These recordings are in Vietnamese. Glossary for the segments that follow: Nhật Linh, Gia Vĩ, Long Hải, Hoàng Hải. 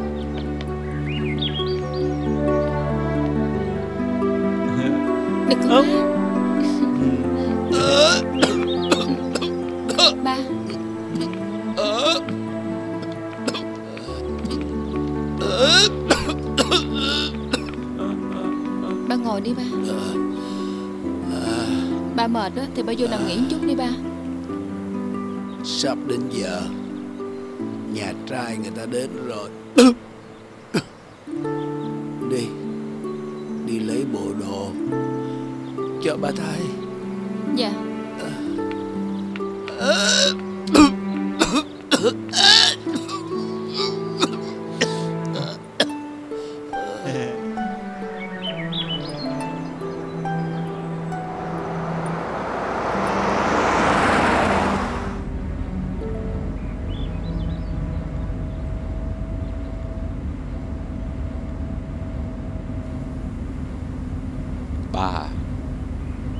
Đừng có ba. Ba ngồi đi ba. Ba mệt đó thì ba vô nằm nghỉ một chút đi ba. Sắp đến giờ, nhà trai người ta đến rồi. Đi, đi lấy bộ đồ cho bà thay. Dạ.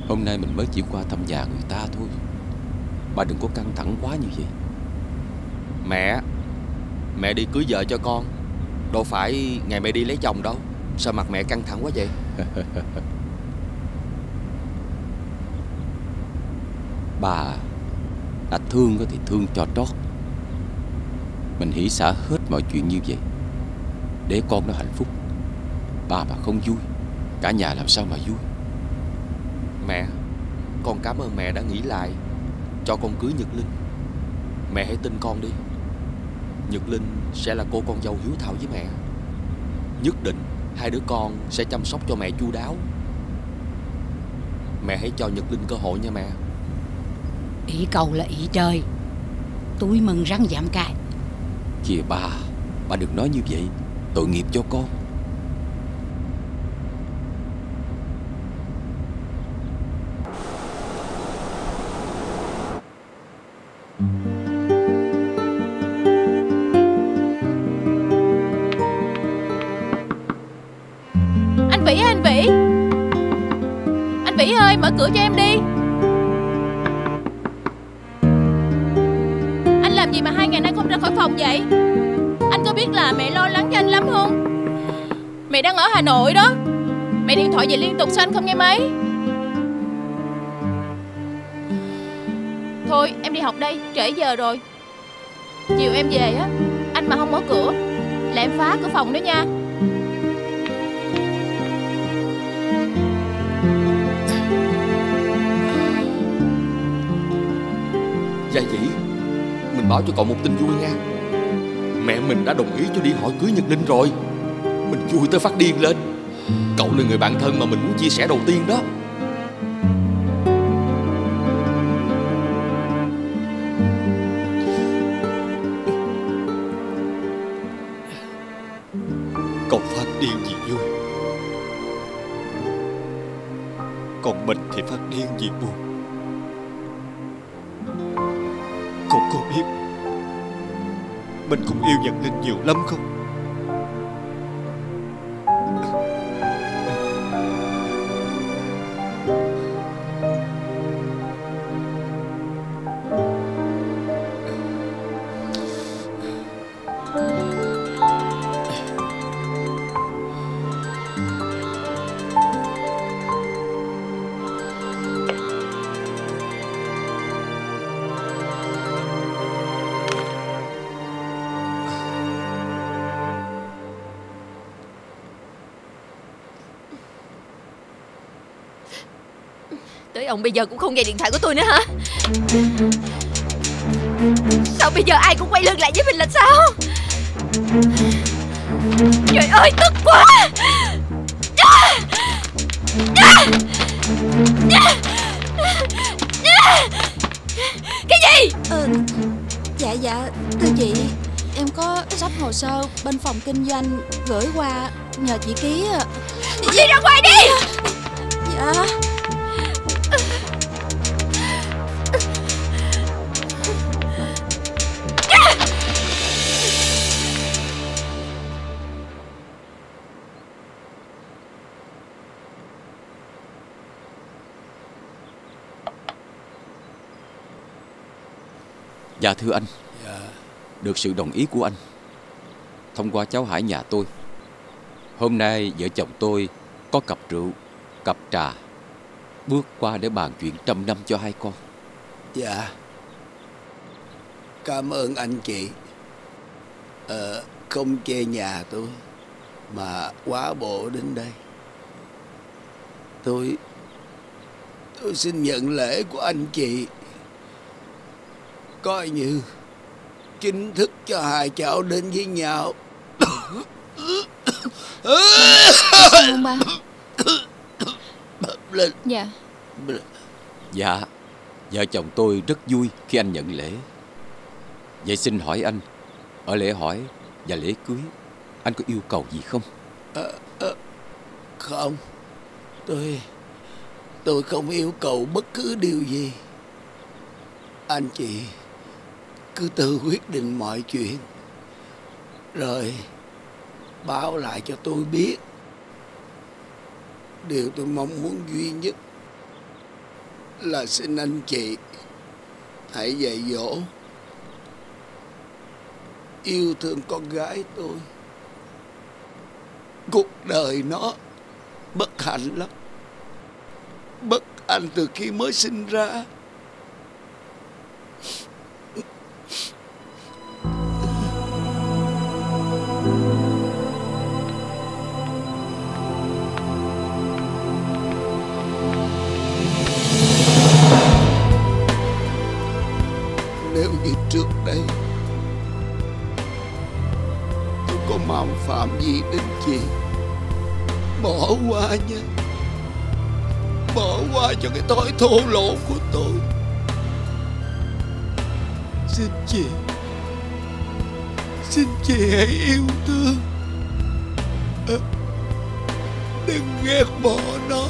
Hôm nay mình mới chỉ qua thăm nhà người ta thôi. Bà đừng có căng thẳng quá như vậy. Mẹ, mẹ đi cưới vợ cho con, đâu phải ngày mẹ đi lấy chồng đâu. Sao mặt mẹ căng thẳng quá vậy? Bà, đã thương thì thương cho trót. Mình hỉ xả hết mọi chuyện như vậy để con nó hạnh phúc. Bà mà không vui, cả nhà làm sao mà vui. Mẹ, con cảm ơn mẹ đã nghĩ lại cho con cưới Nhật Linh. Mẹ hãy tin con đi. Nhật Linh sẽ là cô con dâu hiếu thảo với mẹ. Nhất định hai đứa con sẽ chăm sóc cho mẹ chu đáo. Mẹ hãy cho Nhật Linh cơ hội nha mẹ. Ý cầu là ý trời, túi mừng rắn giảm cài. Kìa bà đừng nói như vậy, tội nghiệp cho con. Mở cửa cho em đi. Anh làm gì mà hai ngày nay không ra khỏi phòng vậy? Anh có biết là mẹ lo lắng cho anh lắm không? Mẹ đang ở Hà Nội đó. Mẹ điện thoại về liên tục sao anh không nghe máy? Thôi em đi học đây, trễ giờ rồi. Chiều em về á, anh mà không mở cửa là em phá cửa phòng đó nha. Gia Vĩ, mình báo cho cậu một tin vui nha. Mẹ mình đã đồng ý cho đi hỏi cưới Nhật Linh rồi. Mình vui tới phát điên lên. Cậu là người bạn thân mà mình muốn chia sẻ đầu tiên đó. Cậu phát điên vì vui, còn mình thì phát điên vì buồn. Mình cũng yêu Nhật Linh nhiều lắm không? Ông bây giờ cũng không nghe điện thoại của tôi nữa hả? Sao bây giờ ai cũng quay lưng lại với mình là sao? Trời ơi tức quá. Cái gì? Dạ thưa chị, em có sắp hồ sơ bên phòng kinh doanh gửi qua nhờ chị ký. Đi ra ngoài đi. Dạ. Dạ thưa anh, được sự đồng ý của anh, thông qua cháu Hải nhà tôi. Hôm nay vợ chồng tôi có cặp rượu, cặp trà, bước qua để bàn chuyện trăm năm cho hai con. Dạ, cảm ơn anh chị. Không chê nhà tôi mà quá bộ đến đây. Tôi xin nhận lễ của anh chị, coi như chính thức cho hai cháu đến với nhau. Ba. Dạ. Dạ, vợ chồng tôi rất vui khi anh nhận lễ. Vậy xin hỏi anh, ở lễ hỏi và lễ cưới, anh có yêu cầu gì không? Không. Tôi không yêu cầu bất cứ điều gì. Anh chị cứ tự quyết định mọi chuyện, rồi báo lại cho tôi biết. Điều tôi mong muốn duy nhất là xin anh chị hãy dạy dỗ, yêu thương con gái tôi. Cuộc đời nó bất hạnh lắm, bất hạnh từ khi mới sinh ra. Nếu như trước đây tôi có mạo phạm gì đến chị, bỏ qua nha, bỏ qua cho cái thói thô lỗ của tôi. Xin chị hãy yêu thương, đừng ghét bỏ nó,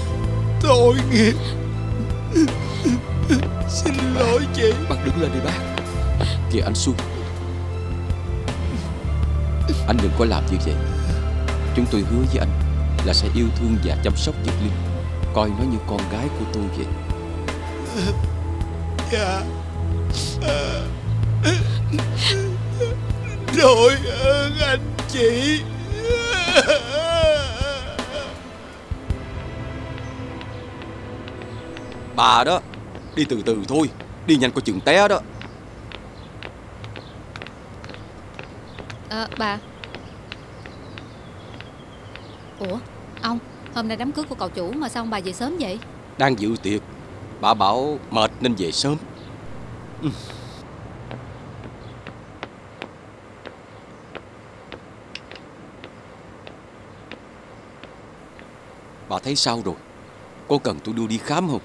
tội nghiệp. Xin lỗi chị. Bác đứng lên đi bác. Kìa anh Xuân, anh đừng có làm như vậy. Chúng tôi hứa với anh là sẽ yêu thương và chăm sóc Nhật Linh, coi nó như con gái của tôi vậy. Dạ. Đội ơn anh chị. Bà đó, đi từ từ thôi, đi nhanh coi chừng té đó. Bà. Ủa, ông, hôm nay đám cưới của cậu chủ mà sao ông bà về sớm vậy? Đang dự tiệc, bà bảo mệt nên về sớm. Bà thấy sao rồi? Có cần tôi đưa đi khám không?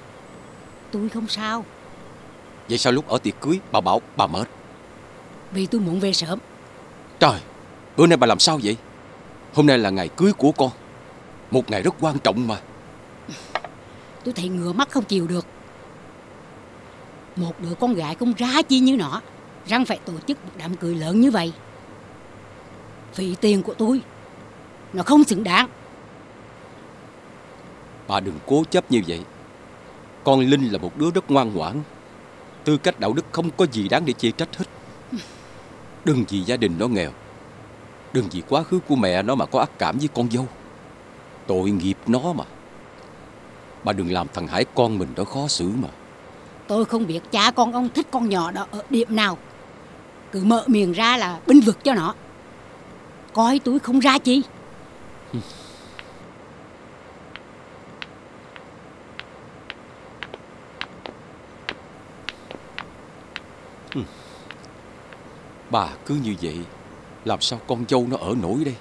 Tôi không sao. Vậy sao lúc ở tiệc cưới bà bảo bà mệt? Vì tôi muộn về sớm. Trời, bữa nay bà làm sao vậy? Hôm nay là ngày cưới của con, một ngày rất quan trọng mà. Tôi thấy ngựa mắt không chịu được. Một đứa con gái cũng ra chi như nọ, răng phải tổ chức một đám cưới lớn như vậy. Phí tiền của tôi, nó không xứng đáng. Bà đừng cố chấp như vậy. Con Linh là một đứa rất ngoan ngoãn, tư cách đạo đức không có gì đáng để chê trách hết. Đừng vì gia đình nó nghèo, đừng vì quá khứ của mẹ nó mà có ác cảm với con dâu. Tội nghiệp nó mà. Bà đừng làm thằng Hải con mình nó khó xử mà. Tôi không biết cha con ông thích con nhỏ đó ở điểm nào, cứ mở miệng ra là binh vực cho nó, coi tôi không ra chi. Bà cứ như vậy làm sao con dâu nó ở nổi đây?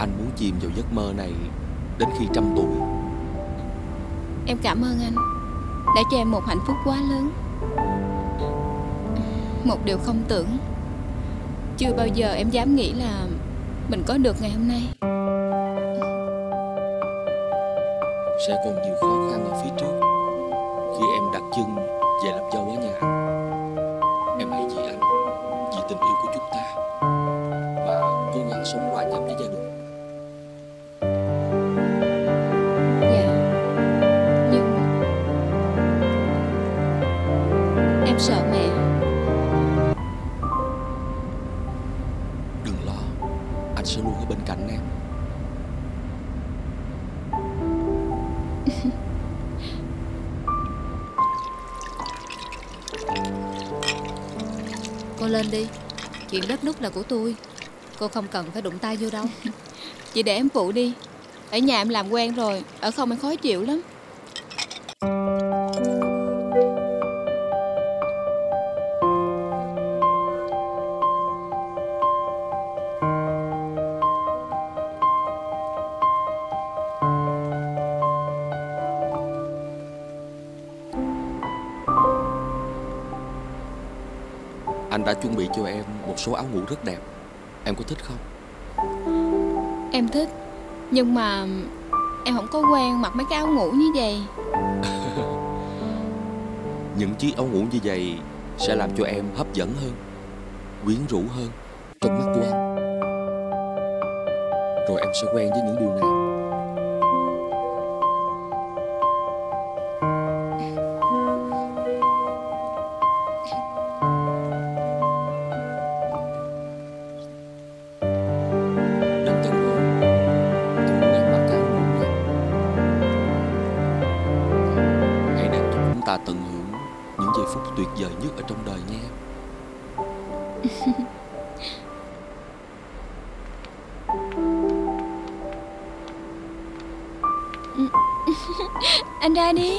Anh muốn chìm vào giấc mơ này đến khi 100 tuổi. Em cảm ơn anh đã cho em một hạnh phúc quá lớn, một điều không tưởng. Chưa bao giờ em dám nghĩ là mình có được ngày hôm nay. Sẽ còn nhiều khó khăn ở phía trước khi em đặt chân về làm dâu ở nhà anh. Em hãy vì anh, vì tình yêu của chúng ta mà cố gắng sống hòa nhập với gia đình. Dạ, nhưng em sợ mẹ. Đừng lo, anh sẽ luôn ở bên cạnh em. Cô lên đi. Chuyện bếp núc là của tôi. Cô không cần phải đụng tay vô đâu. Chị để em phụ đi. Ở nhà em làm quen rồi, ở không em khó chịu lắm. Anh đã chuẩn bị cho em một số áo ngủ rất đẹp. Em có thích không? Em thích. Nhưng mà em không có quen mặc mấy cái áo ngủ như vậy. Những chiếc áo ngủ như vậy sẽ làm cho em hấp dẫn hơn, quyến rũ hơn trong mắt của anh. Rồi em sẽ quen với những điều này. Anh ra đi.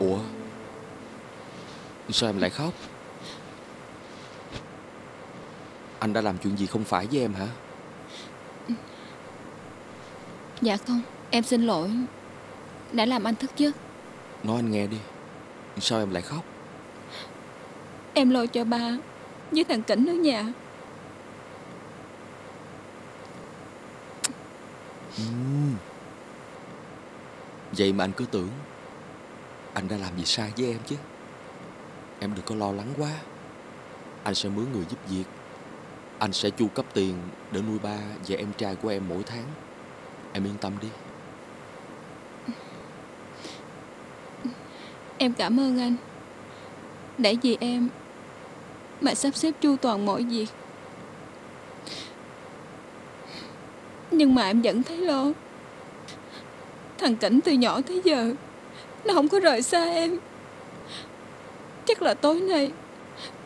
Ủa, sao em lại khóc? Anh đã làm chuyện gì không phải với em hả? Dạ không. Em xin lỗi đã làm anh thức giấc. Nói anh nghe đi, sao em lại khóc? Em lo cho ba với thằng Cảnh ở nhà. Vậy mà anh cứ tưởng anh đã làm gì sai với em chứ. Em đừng có lo lắng quá. Anh sẽ mướn người giúp việc. Anh sẽ chu cấp tiền để nuôi ba và em trai của em mỗi tháng. Em yên tâm đi. Em cảm ơn anh đã vì em mà sắp xếp chu toàn mọi việc. Nhưng mà em vẫn thấy lo. Thằng Cảnh từ nhỏ tới giờ nó không có rời xa em. Chắc là tối nay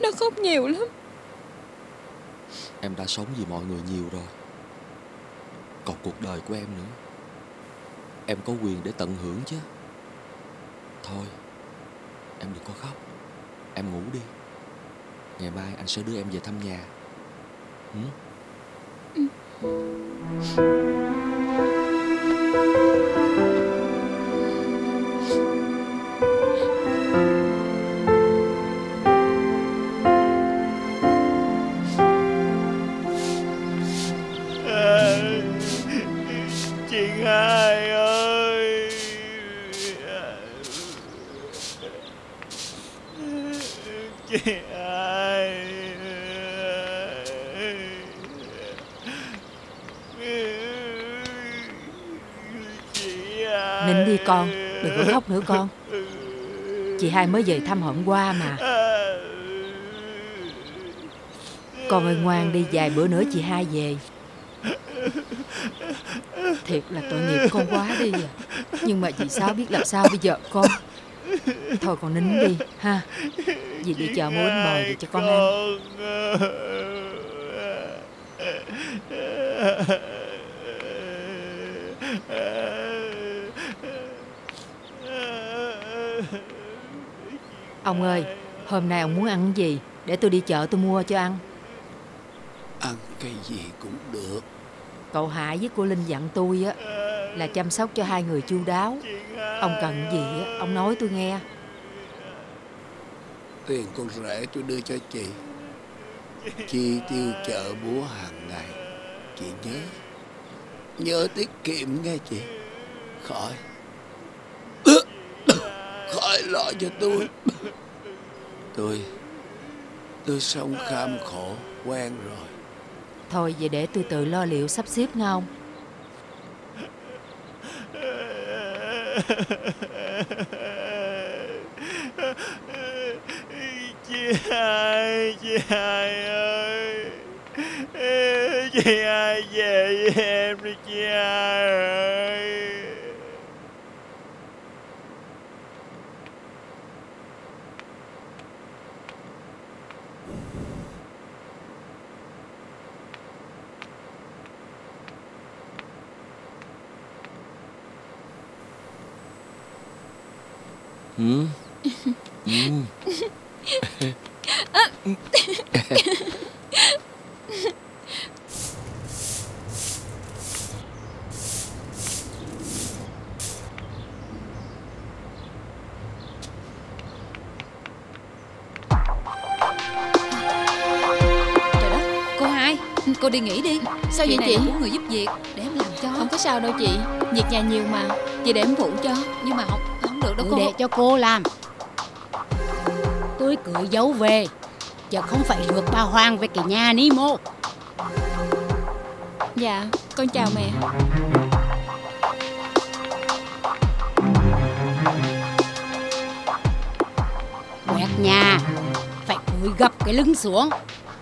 nó khóc nhiều lắm. Em đã sống vì mọi người nhiều rồi, còn cuộc đời của em nữa. Em có quyền để tận hưởng chứ. Thôi, em đừng có khóc. Em ngủ đi. Ngày mai anh sẽ đưa em về thăm nhà. Chị Hai ơi, chị Hai, chị Hai. Nín đi con, đừng có khóc nữa con. Chị Hai mới về thăm hôm qua mà. Con ơi ngoan đi, vài bữa nữa chị Hai về. Thiệt là tội nghiệp con quá đi à. Nhưng mà chị Sáu biết làm sao bây giờ con. Thôi con nín đi ha. Dì đi chờ mua bánh bò về cho con ăn. Ông ơi, hôm nay ông muốn ăn cái gì? Để tôi đi chợ tôi mua cho ăn. Ăn cái gì cũng được. Cậu Hải với cô Linh dặn tôi á là chăm sóc cho hai người chu đáo. Ông cần gì á, ông nói tôi nghe. Tiền con rể tôi đưa cho chị. Chi tiêu chợ búa hàng ngày chị nhớ. Nhớ tiết kiệm nghe chị. Khỏi lo cho tôi. Tôi sống kham khổ quen rồi. Thôi vậy để tôi tự lo liệu sắp xếp nghe ông. Chị Hai ơi, chị Hai về với em đi chị Hai ơi. Trời đất, cô Hai, cô đi nghỉ đi. Sao vậy chị? Người giúp việc để em làm cho. Không có sao đâu chị, việc nhà nhiều mà. Chị để em phụ cho. Nhưng mà không được đâu cô. Để cho cô làm. Tôi cưỡi dấu về giờ không phải lượt bà Hoàng về cái nhà ni mô. Dạ, con chào mẹ. Quẹt nhà phải cúi gập cái lưng xuống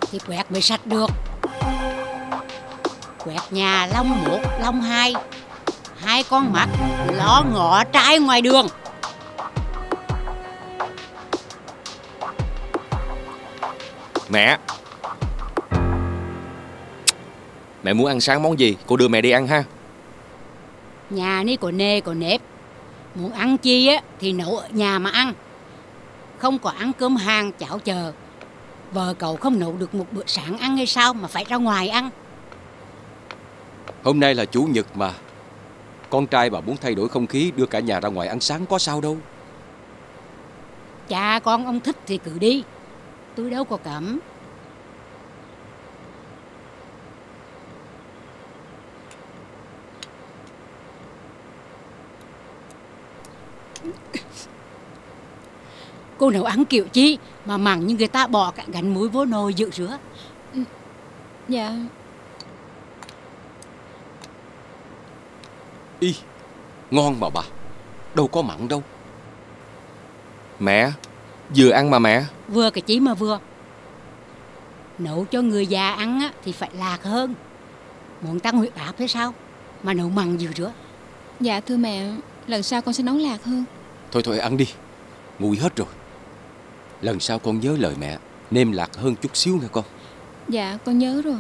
thì quẹt mới sạch được. Quẹt nhà Long 1, Long 2, hai con mắt ló ngõ trái ngoài đường. Mẹ muốn ăn sáng món gì? Cô đưa mẹ đi ăn ha. Nhà này có nề có nếp. Muốn ăn chi á thì nấu ở nhà mà ăn. Không có ăn cơm hàng chảo chờ. Vợ cậu không nấu được một bữa sáng ăn hay sao mà phải ra ngoài ăn. Hôm nay là chủ nhật mà. Con trai bà muốn thay đổi không khí, đưa cả nhà ra ngoài ăn sáng có sao đâu. Cha con ông thích thì cứ đi, tôi đâu có cấm. Cô nấu ăn kiểu chi mà mặn như người ta bỏ cả gánh muối vô nồi dự rửa. Dạ. Y, ngon mà bà, đâu có mặn đâu. Mẹ, vừa ăn mà mẹ. Vừa cái chí mà vừa. Nấu cho người già ăn á, thì phải lạc hơn. Muốn tăng huyết áp thế sao mà nấu mặn dự rửa. Dạ thưa mẹ, lần sau con sẽ nấu lạc hơn. Thôi thôi ăn đi, nguội hết rồi. Lần sau con nhớ lời mẹ, nêm lạc hơn chút xíu nha con. Dạ con nhớ rồi.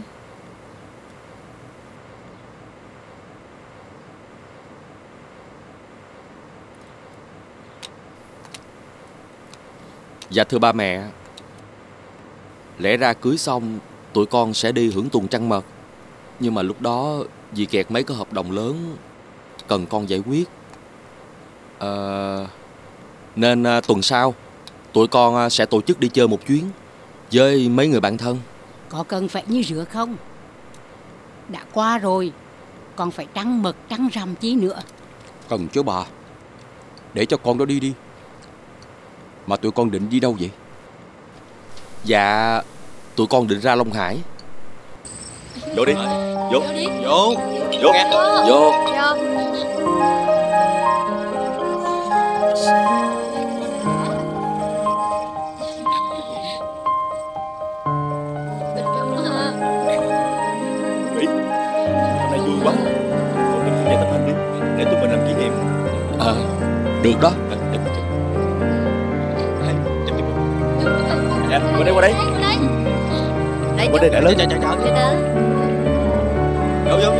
Dạ thưa ba mẹ, lẽ ra cưới xong tụi con sẽ đi hưởng tuần trăng mật, nhưng mà lúc đó vì kẹt mấy cái hợp đồng lớn cần con giải quyết, nên tuần sau tụi con sẽ tổ chức đi chơi một chuyến với mấy người bạn thân. Có cần phải như rửa không? Đã qua rồi, còn phải trăng mật trăng rằm chí nữa. Cần chứ bà, để cho con đó đi đi. Mà tụi con định đi đâu vậy? Dạ, tụi con định ra Long Hải. Vô đi, vô, vô, vô nghe, vô. Vĩ, hôm nay vui quá. Tụi mình về tập hành đi, để tụi mình làm kỷ niệm. Ờ, được đó. Qua đây, qua đây. Qua đây để lớn. Cho. Vô, vô, vô.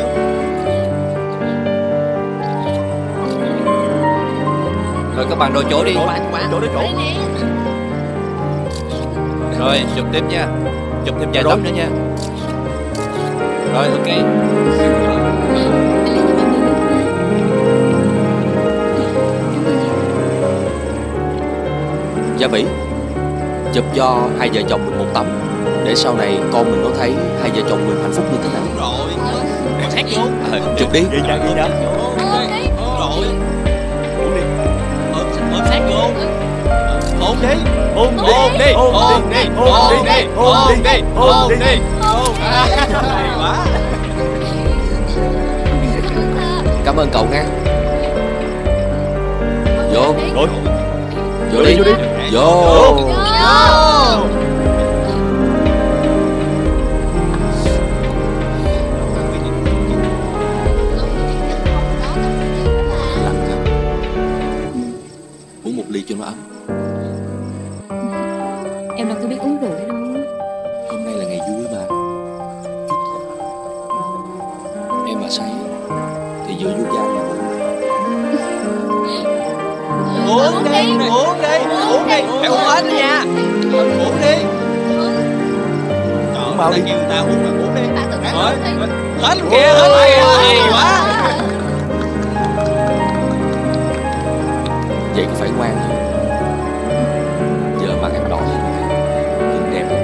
Rồi các bạn đồ chỗ đi. Chỗ đi chỗ. Rồi, chụp tiếp nha. Chụp thêm vài tấm nữa nha. Rồi, ok. Gia Vĩ, chụp cho hai vợ chồng mình một tấm, để sau này con mình nó thấy hai vợ chồng mình hạnh phúc như thế nào. Rồi, con hát luôn. Chụp đi. Đi ra, đi ra. Rồi. Ôm sát luôn. Ôm đi. Ôm đi. Ôm đi. Ôm đi. Ôm đi. Ôm đi. Ôm đi. Hay quá. Cảm ơn cậu nha. Vô. Vô đi. Vô đi. Vô. Wow. Uống một ly cho nó ấm. Em đâu có biết uống rượu đấy đâu. Hôm nay là ngày vui mà. Chút thôi. Em mà say thì vừa vui vẻ mà. Uống đi, uống đi, uống đi, uống đi, phải uống hết đi nha. Uống đi. Trời ơi, kêu người ta uống mà uống đi. Hết kìa, hết kìa, hay quá. Vậy có phải ngoan không? Giờ mặt em đỏ lên, nhìn đẹp lắm.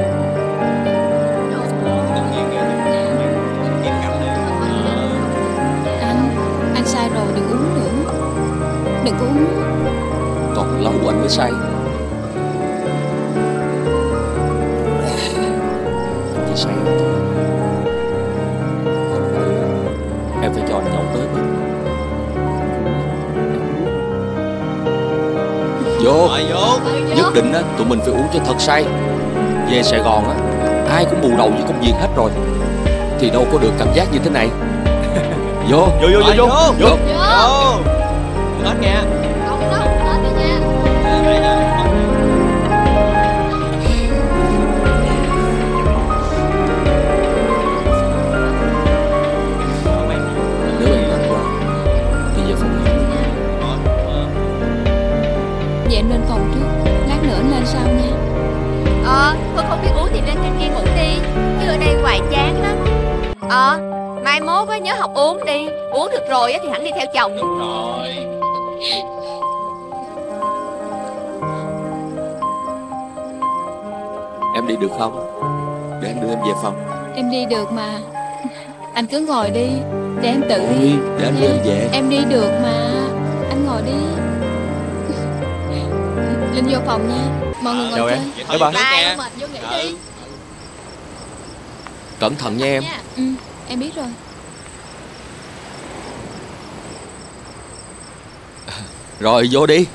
Anh sai rồi, đừng uống nữa. Đừng có uống. Còn lâu anh mới say. Anh chỉ say thôi. Còn đây em phải cho anh nhậu tới đi. Vô. Nhất định á, tụi mình phải uống cho thật say. Về Sài Gòn á, ai cũng bù đầu với công việc hết rồi thì đâu có được cảm giác như thế này. Vô. Vô vô vô vô. Vô. Hết nha. Không biết uống thì lên trên kia ngủ đi, chứ ở đây hoài chán lắm. Ờ, mai mốt á, nhớ học uống đi. Uống được rồi á, thì hẳn đi theo chồng. Được rồi. Em đi được không? Để anh đưa em về phòng. Em đi được mà. Anh cứ ngồi đi. Để em tự đi. Để anh đưa em về. Em đi được mà. Anh ngồi đi. Linh vô phòng nha. Mọi người ngồi chơi. Bye bye. Bye. Mệt vô nghỉ đi. Cẩn thận nha em. Ừ, em biết rồi. Rồi vô đi.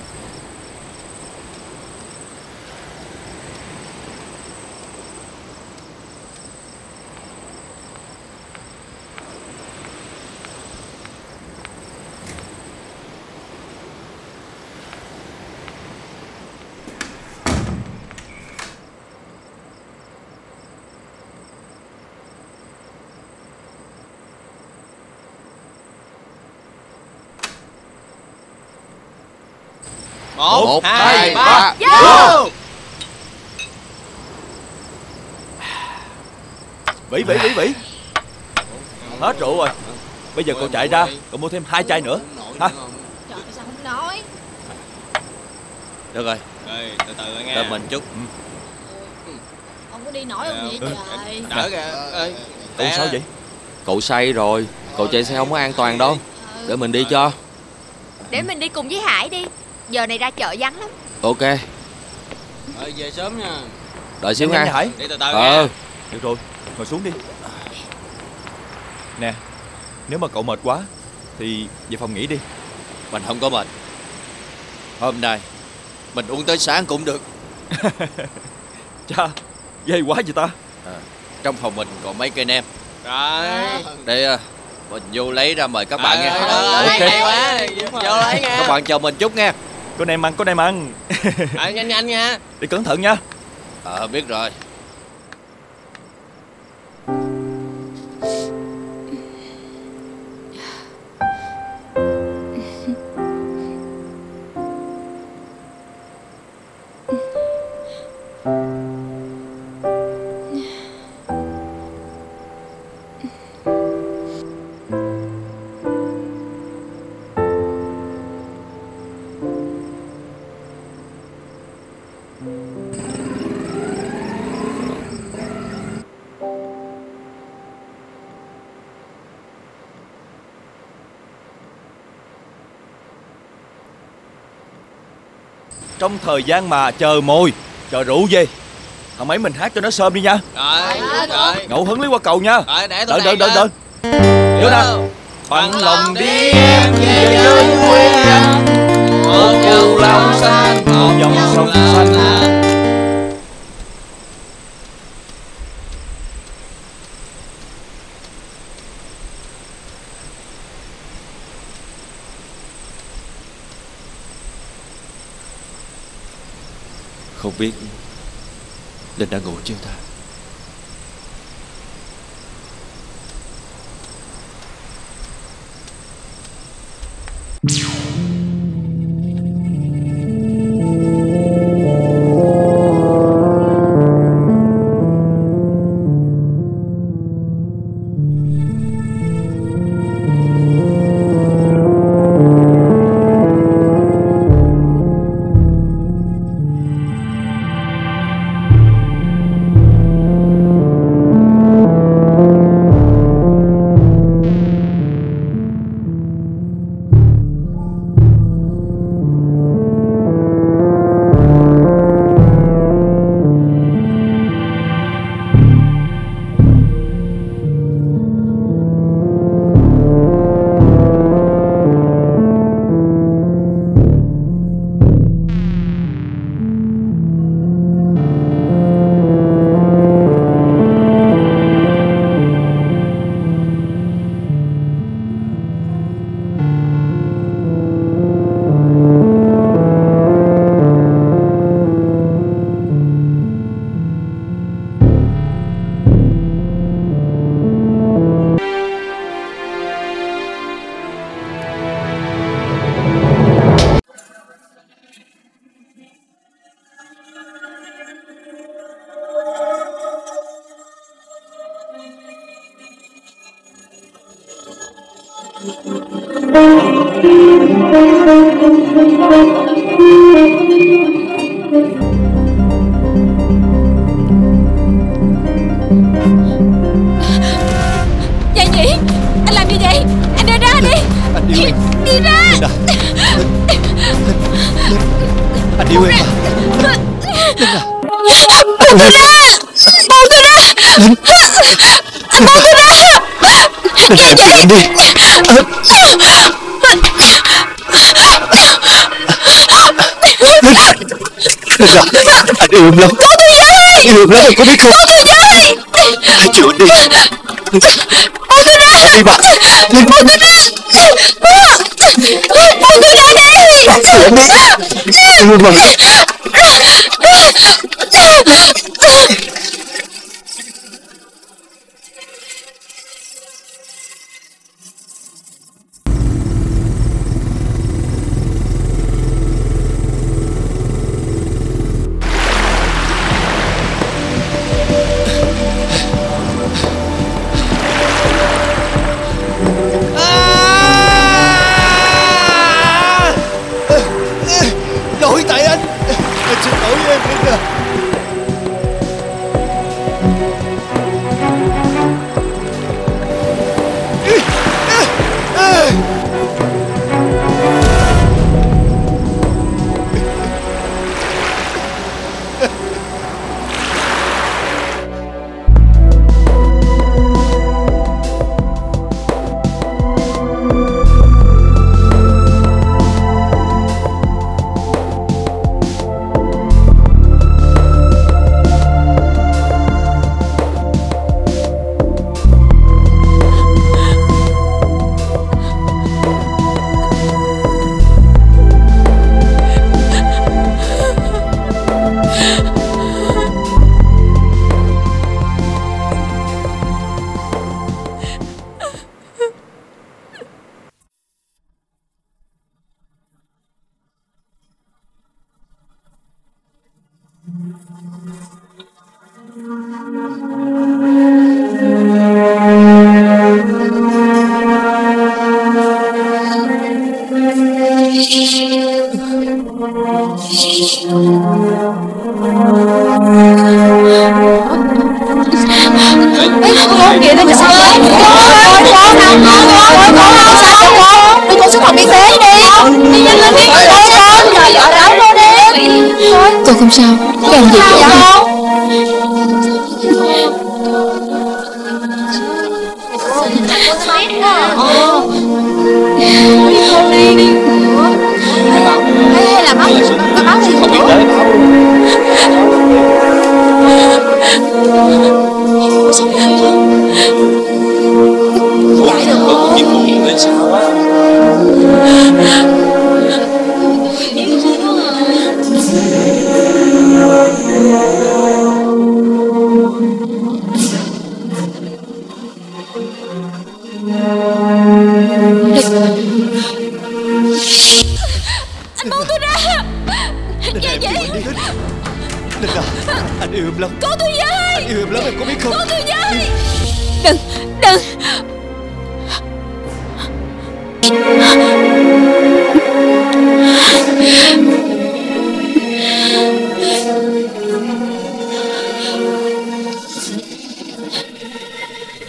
Một, hai, ba, vô! Vĩ hết rượu rồi. Bây giờ cậu chạy ra, cậu mua thêm 2 chai nữa ha. Trời sao không nói. Được rồi. Từ từ nghe. Đợi mình chút. Không có đi nổi không vậy trời. Đỡ ra. Cậu sao vậy? Cậu say rồi. Cậu chạy xe không có an toàn đâu. Để mình đi cho. Để mình đi cùng với Hải đi. Giờ này ra chợ vắng lắm. Ok. Về sớm nha. Đợi xíu nha. Đi từ từ nha. Được rồi, ngồi xuống đi. Nè, nếu mà cậu mệt quá thì về phòng nghỉ đi. Mình không có mệt. Hôm nay mình uống tới sáng cũng được. Cha, ghê quá vậy ta. Trong phòng mình còn mấy cây nem. Rồi. Để mình vô lấy ra mời các bạn nghe. Ok. Vô lấy nha. Các bạn chờ mình chút nha. Có nem ăn. Nhanh nha. Đi cẩn thận nha. Biết rồi. Trong thời gian mà chờ mồi, chờ rượu về, thằng mấy mình hát cho nó sơm đi nha. Rồi. Ngẫu hứng lấy qua cầu nha. Đợi. Vô nè. Bằng lòng đi em về với quê anh. Một dòng lòng xanh, một dòng sông xanh. Không biết Linh đã ngủ chưa ta. Gia Vĩ, anh làm gì vậy? Anh đưa ra đi. Anh yêu em. Đi ra. Anh yêu em. Buông tôi ra. Buông tôi ra. Buông tôi ra. Gia Vĩ đi. Anh yêu em lắm. Buông tôi ra đi. Anh yêu em lắm, có biết không? Buông tôi ra đi. Anh chịu đi. Buông tôi ra. Đi bà. Buông tôi ra. Buông tôi ra đi. Anh chịu đi. Anh yêu em lắm.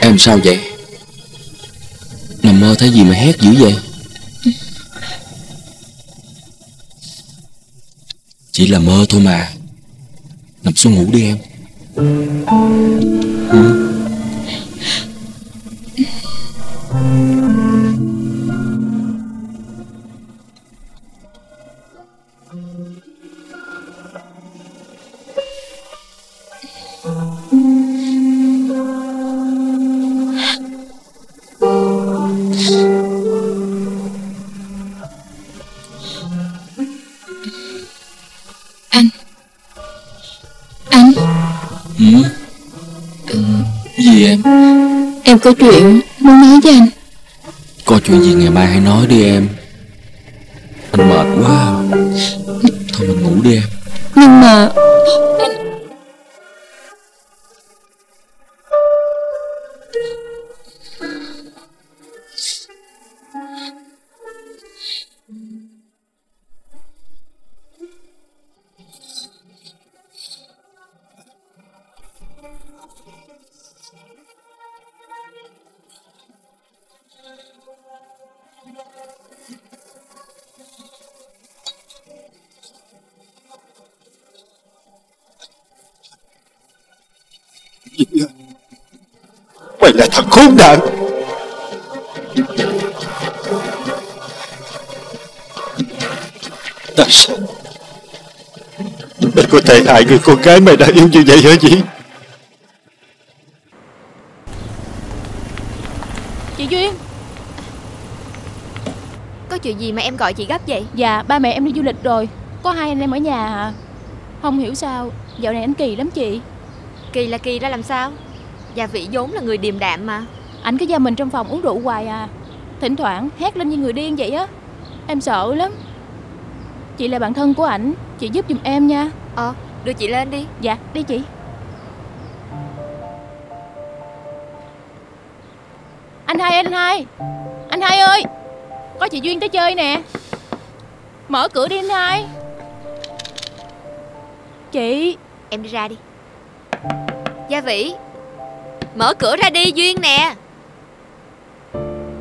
Em sao vậy? Nằm mơ thấy gì mà hét dữ vậy? Chỉ là mơ thôi mà. Nằm xuống ngủ đi em. Em có chuyện muốn nói với anh. Có chuyện gì ngày mai hãy nói đi em. Anh mệt quá. Thôi mình ngủ đi em. Nhưng mà Vĩ ơi, mày là thằng khốn nạn. Tại sao mày có thể hại người con gái mày đã yêu như vậy hả Vĩ? Chị Duyên, có chuyện gì mà em gọi chị gấp vậy? Dạ, ba mẹ em đi du lịch rồi, có hai anh em ở nhà hả? Không hiểu sao dạo này anh kỳ lắm chị. Kỳ là kỳ ra làm sao? Gia Vĩ vốn là người điềm đạm mà, anh cứ giam mình trong phòng uống rượu hoài à, thỉnh thoảng hét lên như người điên vậy á, em sợ lắm. Chị là bạn thân của ảnh, chị giúp giùm em nha. Đưa chị lên đi. Dạ, đi chị. Anh Hai, anh Hai, anh Hai ơi, có chị Duyên tới chơi nè, mở cửa đi anh Hai. Chị, em đi ra đi. Gia Vĩ, mở cửa ra đi. Duyên nè,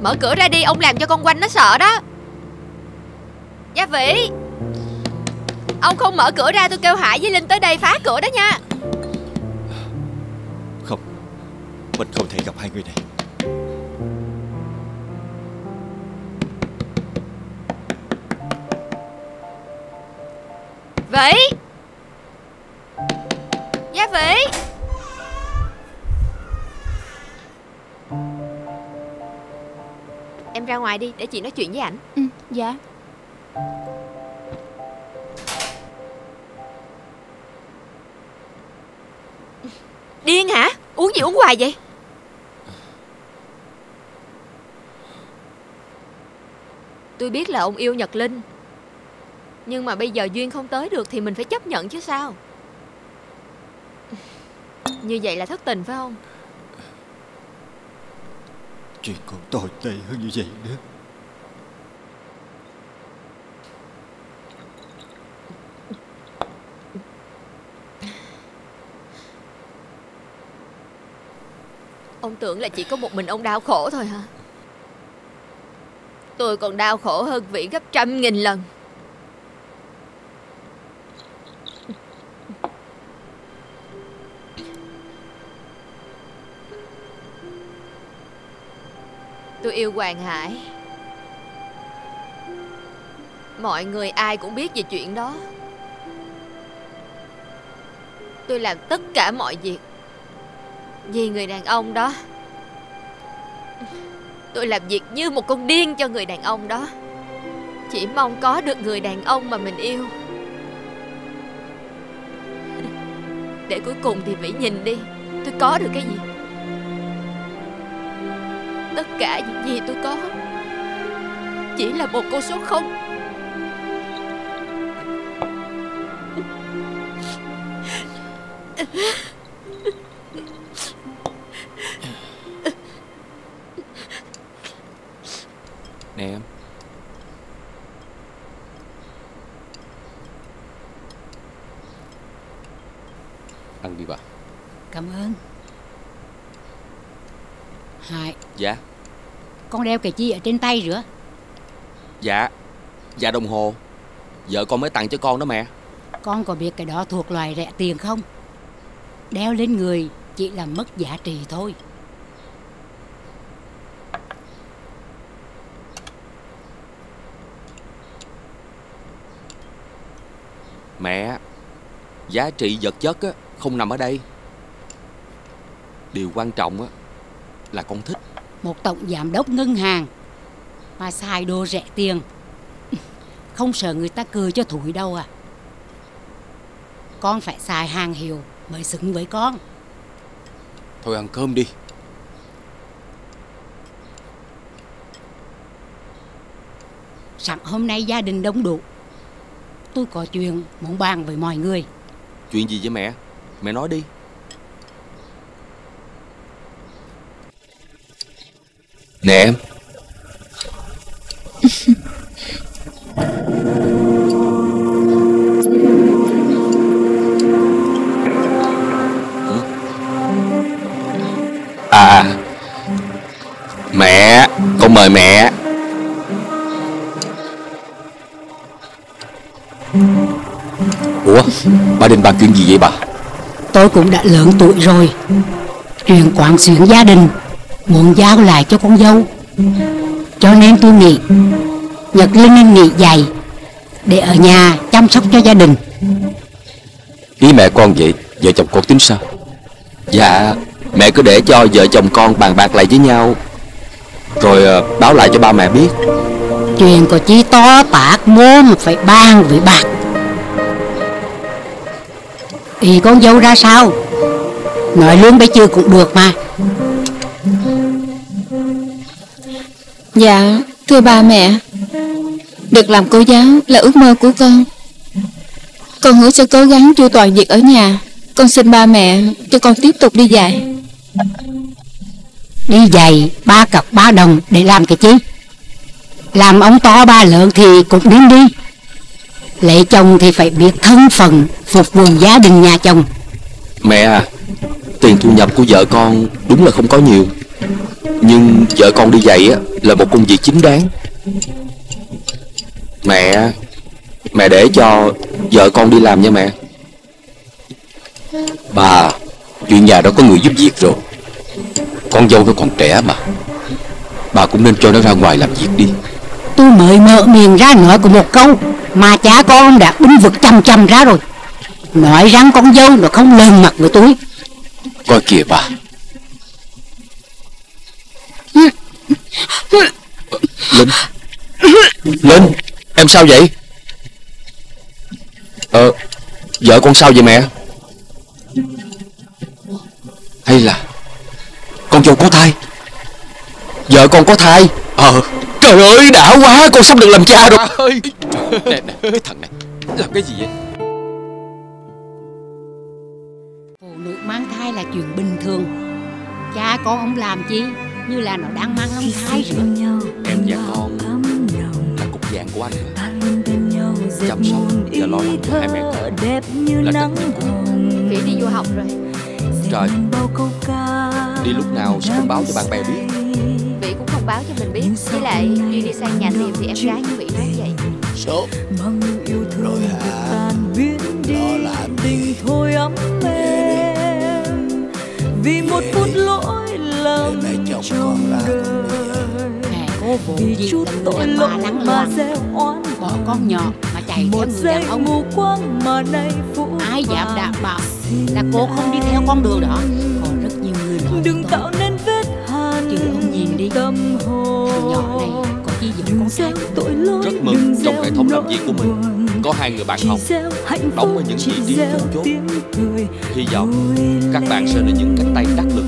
mở cửa ra đi, ông làm cho con Quanh nó sợ đó. Gia Vĩ, ông không mở cửa ra tôi kêu Hải với Linh tới đây phá cửa đó nha. Không, mình không thể gặp hai người này. Vĩ, Gia Vĩ, em ra ngoài đi để chị nói chuyện với ảnh. Ừ, dạ. Điên hả? Uống gì uống hoài vậy? Tôi biết là ông yêu Nhật Linh, nhưng mà bây giờ Duyên không tới được thì mình phải chấp nhận chứ sao. Như vậy là thất tình phải không? Chuyện còn tồi tệ hơn như vậy nữa. Ông tưởng là chỉ có một mình ông đau khổ thôi hả? Tôi còn đau khổ hơn Vĩ gấp 100.000 lần. Tôi yêu Hoàng Hải, mọi người ai cũng biết về chuyện đó. Tôi làm tất cả mọi việc vì người đàn ông đó. Tôi làm việc như một con điên cho người đàn ông đó, chỉ mong có được người đàn ông mà mình yêu. Để cuối cùng thì Vĩ nhìn đi, tôi có được cái gì? Tất cả những gì tôi có chỉ là một con số 0. Nè em, ăn đi bà. Cảm ơn. Hai. Dạ. Con đeo cái chi ở trên tay rửa? Dạ, dạ đồng hồ vợ con mới tặng cho con đó mẹ. Con có biết cái đó thuộc loài rẻ tiền không? Đeo lên người chỉ là mất giá trị thôi. Mẹ, giá trị vật chất á, không nằm ở đây. Điều quan trọng á là con thích. Một tổng giám đốc ngân hàng mà xài đồ rẻ tiền, không sợ người ta cười cho thủi đâu à. Con phải xài hàng hiệu mới xứng với con. Thôi ăn cơm đi. Sẵn hôm nay gia đình đông đủ, tôi có chuyện muốn bàn với mọi người. Chuyện gì vậy mẹ? Mẹ nói đi. Nè em. À, mẹ, con mời mẹ. Ủa, bà định bàn chuyện gì vậy bà? Tôi cũng đã lớn tuổi rồi, chuyện quản xuyến gia đình muốn giao lại cho con dâu. Cho nên tôi nghĩ Nhật Linh nên nghỉ dạy để ở nhà chăm sóc cho gia đình. Ý mẹ con vậy, vợ chồng con tính sao? Dạ, mẹ cứ để cho vợ chồng con bàn bạc lại với nhau, rồi báo lại cho ba mẹ biết. Chuyện của chí to tạc mô mà phải bàn với bạc. Ý con dâu ra sao? Nói luôn bây chưa cũng được mà. Dạ, thưa ba mẹ, được làm cô giáo là ước mơ của con. Con hứa sẽ cố gắng chu toàn việc ở nhà. Con xin ba mẹ cho con tiếp tục đi dạy. Đi dạy ba cặp ba đồng để làm cái chi? Làm ông to ba lượng thì cũng đến đi. Lấy chồng thì phải biết thân phận, phục vụ gia đình nhà chồng. Mẹ à, tiền thu nhập của vợ con đúng là không có nhiều, nhưng vợ con đi dạy là một công việc chính đáng. Mẹ để cho vợ con đi làm nha mẹ. Bà, chuyện nhà đó có người giúp việc rồi. Con dâu nó còn trẻ mà, bà cũng nên cho nó ra ngoài làm việc đi. Tôi mới mở miệng ra nói của một câu mà cha con đã binh vực chăm chăm ra rồi. Nói rằng con dâu nó không lên mặt với tôi. Coi kìa bà. Linh, Linh, em sao vậy? Vợ con sao vậy mẹ? Hay là con dâu có thai? Vợ con có thai? Trời ơi, đã quá, con sắp được làm cha rồi. Ơi. Nè, cái thằng này làm cái gì vậy? Phụ nữ mang thai là chuyện bình thường. Cha con không làm chi như là nó đang mang ông thai rồi. Em và con là cục vàng của anh chăm sóc và lo lắng cho hai mẹ con là trách nhiệm của mình. Vĩ đi du học rồi. Trời, đi lúc nào sẽ không báo cho bạn bè biết? Vĩ cũng không báo cho mình biết. Với lại Duy đi sang nhà Liêm thì em gái của Vĩ nói vậy. Số rồi hả? Đó là tình thôi ấm em. Vì một phút lỗi lầm trong đời, vì chút tội lỗi mà gieo oan bỏ con nhỏ mà chạy theo người đàn ông. Ai dám đảm bảo là cô không đi theo con đường đó? Còn rất nhiều người nói đừng tạo nên vết hằn chứ không nhìn đi tâm hồn. Nhỏ này có chi dưỡng con sai tội lỗi. Rất mừng trong hệ thống làm việc của mình có hai người bạn học đóng ở những vị trí chủ chốt. Hy vọng các bạn sẽ là những cánh tay đắc lực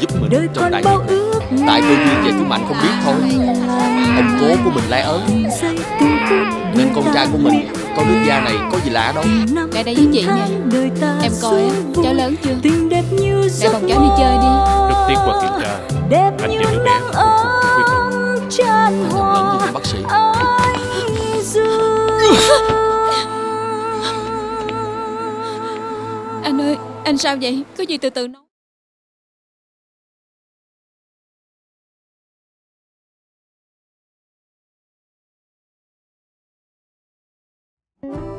giúp mình trong đại dịch này. Tại cơ duyên về chú Mạnh không biết thôi. Ông cố của mình lai ớn nên con trai của mình có nước da này có gì lạ đâu. Lại đây với chị nha. Em coi cháu lớn chưa? Để bọn cháu đi chơi đi. Rất tiếc qua kiểm tra anh và đứa bé không cùng với bác sĩ. Anh ơi, anh sao vậy? Có gì từ từ nói. Thank you.